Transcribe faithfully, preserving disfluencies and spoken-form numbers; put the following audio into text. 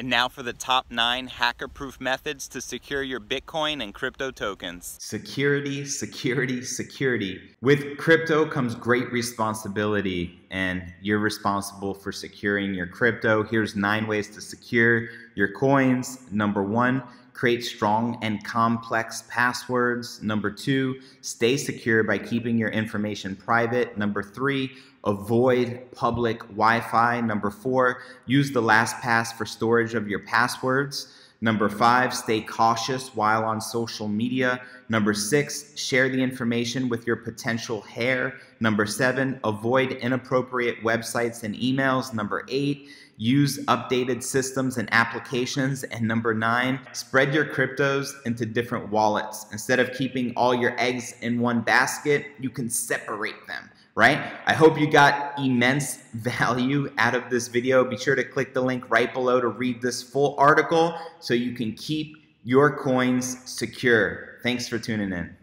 And now for the top nine hacker-proof methods to secure your Bitcoin and crypto tokens. Security, security, security. With crypto comes great responsibility, and you're responsible for securing your crypto. Here's nine ways to secure your coins. Number one, create strong and complex passwords. Number two, stay secure by keeping your information private. Number three, avoid public Wi-Fi. Number four, use the LastPass for storage of your passwords. Number five, stay cautious while on social media. Number six, share the information with your potential heir. Number seven, avoid inappropriate websites and emails. Number eight, use updated systems and applications. And number nine, spread your cryptos into different wallets. Instead of keeping all your eggs in one basket, you can separate them. Right? I hope you got immense value out of this video. Be sure to click the link right below to read this full article so you can keep your coins secure. Thanks for tuning in.